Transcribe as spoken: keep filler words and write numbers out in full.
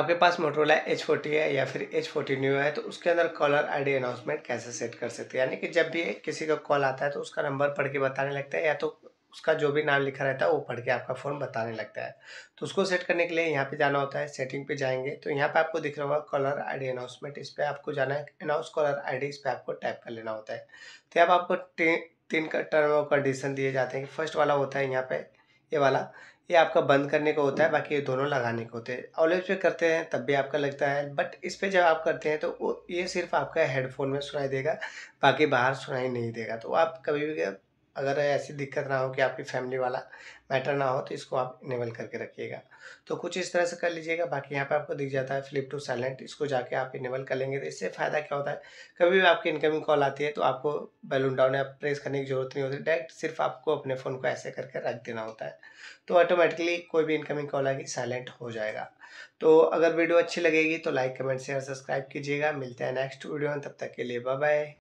आपके पास Motorola H Forty है या फिर H Forty New है तो उसके अंदर कॉलर आईडी अनाउंसमेंट कैसे सेट कर सकते हैं, यानी कि जब भी किसी का कॉल आता है तो उसका नंबर पढ़ के बताने लगता है या तो उसका जो भी नाम लिखा रहता है वो पढ़ के आपका फ़ोन बताने लगता है। तो उसको सेट करने के लिए यहाँ पे जाना होता है, सेटिंग पे जाएंगे तो यहाँ पे आपको दिख रहा होगा कॉलर आईडी अनाउंसमेंट, इस पर आपको जाना है, अनाउंस कॉलर आईडी इस पर आपको टाइप कर लेना होता है। तो अब आपको तीन टर्म और कंडीशन दिए जाते हैं कि फर्स्ट वाला होता है यहाँ पर ये वाला, ये आपका बंद करने का होता है, बाकी ये दोनों लगाने के होते हैं। ऑलवेज पे करते हैं तब भी आपका लगता है, बट इस पे जब आप करते हैं तो वो ये सिर्फ आपका हेडफोन में सुनाई देगा, बाकी बाहर सुनाई नहीं देगा। तो आप कभी भी अगर ऐसी दिक्कत ना हो कि आपकी फैमिली वाला मैटर ना हो तो इसको आप इनेबल करके रखिएगा। तो कुछ इस तरह से कर लीजिएगा। बाकी यहाँ पे आपको दिख जाता है फ्लिप टू साइलेंट, इसको जाके आप इनेबल कर लेंगे तो इससे फ़ायदा क्या होता है, कभी भी आपकी इनकमिंग कॉल आती है तो आपको बैलून डाउन या प्रेस करने की जरूरत नहीं होती, डायरेक्ट सिर्फ आपको अपने फ़ोन को ऐसे करके रख देना होता है तो ऑटोमेटिकली कोई भी इनकमिंग कॉल आएगी साइलेंट हो जाएगा। तो अगर वीडियो अच्छी लगेगी तो लाइक कमेंट शेयर सब्सक्राइब कीजिएगा। मिलते हैं नेक्स्ट वीडियो में, तब तक के लिए बाय बाय।